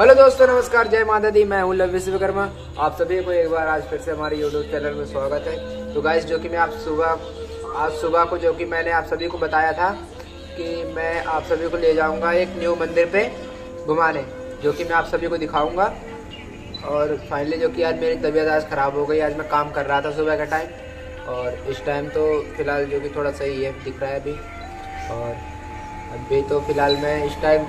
Hello दोस्तों, नमस्कार, जय माता दी। मैं हूँ लव विश्वकर्मा। आप सभी को एक बार आज फिर से हमारे यूट्यूब चैनल में स्वागत है। तो गाइस, जो कि मैं आज सुबह को जो कि मैंने आप सभी को बताया था कि मैं आप सभी को ले जाऊँगा एक न्यू मंदिर पे घुमाने, जो कि मैं आप सभी को दिखाऊँगा। और फाइनली जो कि आज मेरी तबीयत आज ख़राब हो गई। आज मैं काम कर रहा था सुबह का टाइम, और इस टाइम तो फ़िलहाल जो कि थोड़ा सही है, दिख रहा है अभी। और अभी तो फ़िलहाल मैं इस टाइम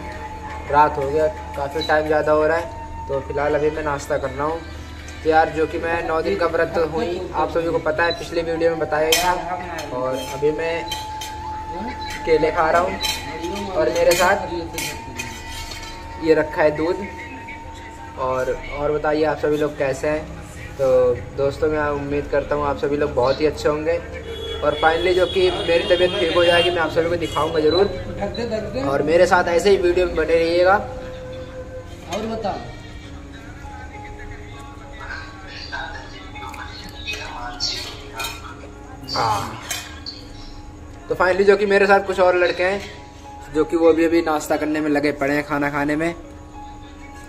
रात हो गया, काफ़ी टाइम ज़्यादा हो रहा है। तो फिलहाल अभी मैं नाश्ता करना हूँ। तो यार, जो कि मैं 9 दिन का व्रत हुई, आप सभी को पता है, पिछले वीडियो में बताया था। और अभी मैं केले खा रहा हूँ, और मेरे साथ ये रखा है दूध। और बताइए आप सभी लोग कैसे हैं। तो दोस्तों, मैं उम्मीद करता हूँ आप सभी लोग बहुत ही अच्छे होंगे। और फाइनली जो कि मेरी तबीयत ठीक हो जाएगी, मैं आप सभी को दिखाऊंगा ज़रूर। और मेरे साथ ऐसे ही वीडियो में बने रहिएगा। और बताओ, हाँ, तो फाइनली जो कि मेरे साथ कुछ और लड़के हैं, जो कि वो भी अभी नाश्ता करने में लगे पड़े हैं, खाना खाने में।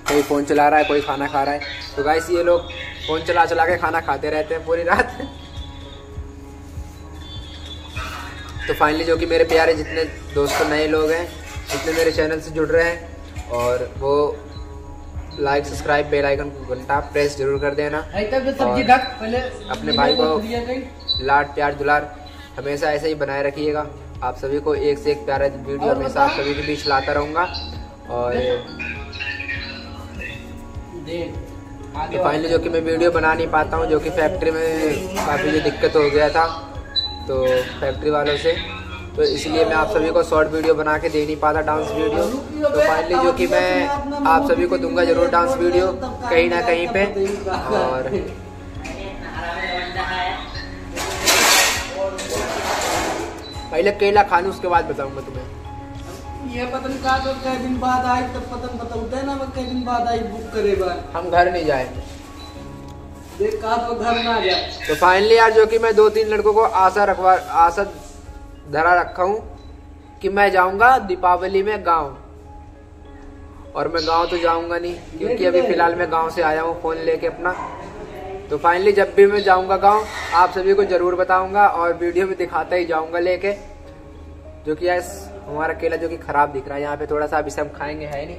कोई फ़ोन चला रहा है, कोई खाना खा रहा है। तो गाइस, ये लोग फ़ोन चला चला के खाना खाते रहते हैं पूरी रात। तो फाइनली जो कि मेरे प्यारे जितने दोस्तों नए लोग हैं, जितने मेरे चैनल से जुड़ रहे हैं, और वो लाइक, सब्सक्राइब, बेल आइकन को घंटा प्रेस जरूर कर देना। और अपने भाई को लाड प्यार दुलार हमेशा ऐसे ही बनाए रखिएगा। आप सभी को एक से एक प्यारा वीडियो हमेशा आप सभी के बीच लाता रहूँगा। और तो फाइनली जो कि मैं वीडियो बना नहीं पाता हूँ, जो कि फैक्ट्री में काफ़ी जो दिक्कत हो गया था तो फैक्ट्री वालों से, तो इसलिए मैं आप सभी को शॉर्ट वीडियो बना के दे नहीं पाता, डांस वीडियो। तो फाइनली जो कि मैं आप सभी को दूंगा ज़रूर डांस वीडियो कहीं ना कहीं पे। और पहले केला खा लूँ, उसके बाद बताऊंगा तुम्हें। ये पतन का तो कई दिन बाद आए, तब पतन बताऊँ ना, मैं कई दिन बाद आई बुक करेगा। हम घर नहीं जाए, तो घर ना गया। तो फाइनली यार, जो कि मैं 2-3 लड़कों को आशा धरा रखा हूँ कि मैं जाऊँगा दीपावली में गांव। और मैं गांव तो जाऊँगा नहीं, क्योंकि अभी फिलहाल मैं गांव से आया हूँ फ़ोन लेके अपना। तो फाइनली जब भी मैं जाऊँगा गांव, आप सभी को ज़रूर बताऊँगा, और वीडियो में दिखाता ही जाऊँगा लेके। जो कि यार, हमारा केला जो कि ख़राब दिख रहा है यहाँ पे थोड़ा सा, अभी से हम खाएँगे है नहीं।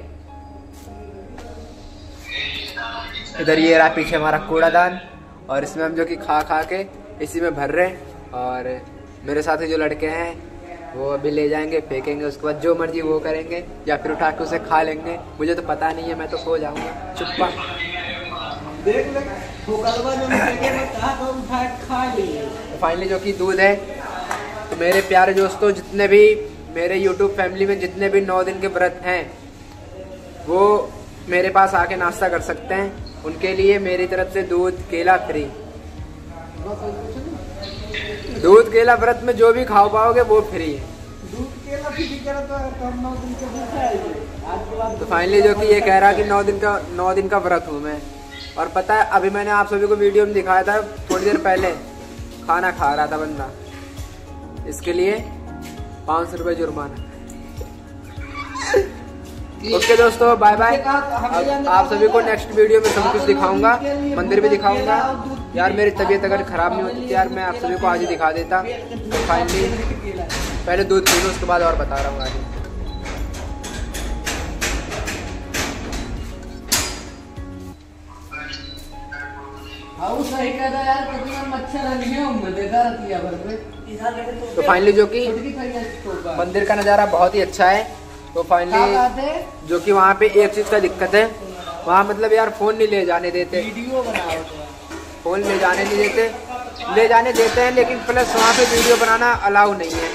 इधर ये रहा पीछे हमारा कूड़ादान, और इसमें हम जो कि खा के इसी में भर रहे हैं। और मेरे साथ जो लड़के हैं वो अभी ले जाएंगे, फेंकेंगे, उसके बाद जो मर्जी वो करेंगे, या फिर उठा के उसे खा लेंगे। मुझे तो पता नहीं है, मैं तो सो जाऊंगा चुप्पा। फाइनली जो कि दूध है। तो मेरे प्यारे दोस्तों, जितने भी मेरे यूट्यूब फैमिली में जितने भी 9 दिन के व्रत हैं, वो मेरे पास आके नाश्ता कर सकते हैं। उनके लिए मेरी तरफ से दूध केला फ्री। दूध केला व्रत में जो भी खा पाओगे वो फ्री है। तो फाइनली जो कि ये कह रहा कि 9 दिन का व्रत हूँ मैं। और पता है, अभी मैंने आप सभी को वीडियो में दिखाया था, थोड़ी देर पहले खाना खा रहा था बंदा। इसके लिए 500 रुपये जुर्माना। ओके दोस्तों, बाय बाय। आप सभी को नेक्स्ट वीडियो में सब कुछ दिखाऊंगा, मंदिर भी दिखाऊंगा। यार, मेरी तबीयत अगर ख़राब नहीं होती यार, मैं आप सभी को आज ही दिखा देता। फाइनली पहले दूध पी लो, उसके बाद और बता रहा हूँ आगे। तो फाइनली जो कि मंदिर का नज़ारा बहुत ही अच्छा है। तो फाइनली जो कि वहाँ पे एक चीज़ का दिक्कत है, वहाँ मतलब यार फ़ोन नहीं ले जाने देते, फ़ोन ले जाने नहीं देते। ले जाने देते हैं, लेकिन प्लस वहाँ पे वीडियो बनाना अलाउ नहीं है।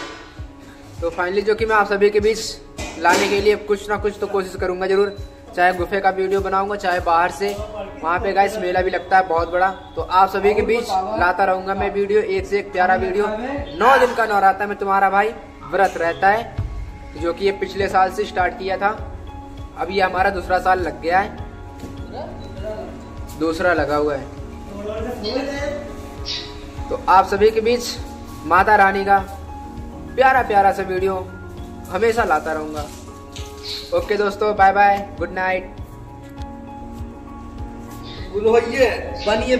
तो फाइनली जो कि मैं आप सभी के बीच लाने के लिए कुछ ना कुछ तो कोशिश करूँगा ज़रूर, चाहे गुफे का वीडियो बनाऊँगा, चाहे बाहर से। वहाँ पे गाइस मेला भी लगता है बहुत बड़ा, तो आप सभी के बीच लाता रहूँगा मैं वीडियो, एक से एक प्यारा वीडियो। 9 दिन का नवरात्र में तुम्हारा भाई व्रत रहता है, जो कि ये पिछले साल से स्टार्ट किया था। अब ये हमारा दूसरा साल लग गया है, दूसरा लगा हुआ है। तो आप सभी के बीच माता रानी का प्यारा प्यारा सा वीडियो हमेशा लाता रहूँगा। ओके दोस्तों, बाय बाय, गुड नाइट। बनिए।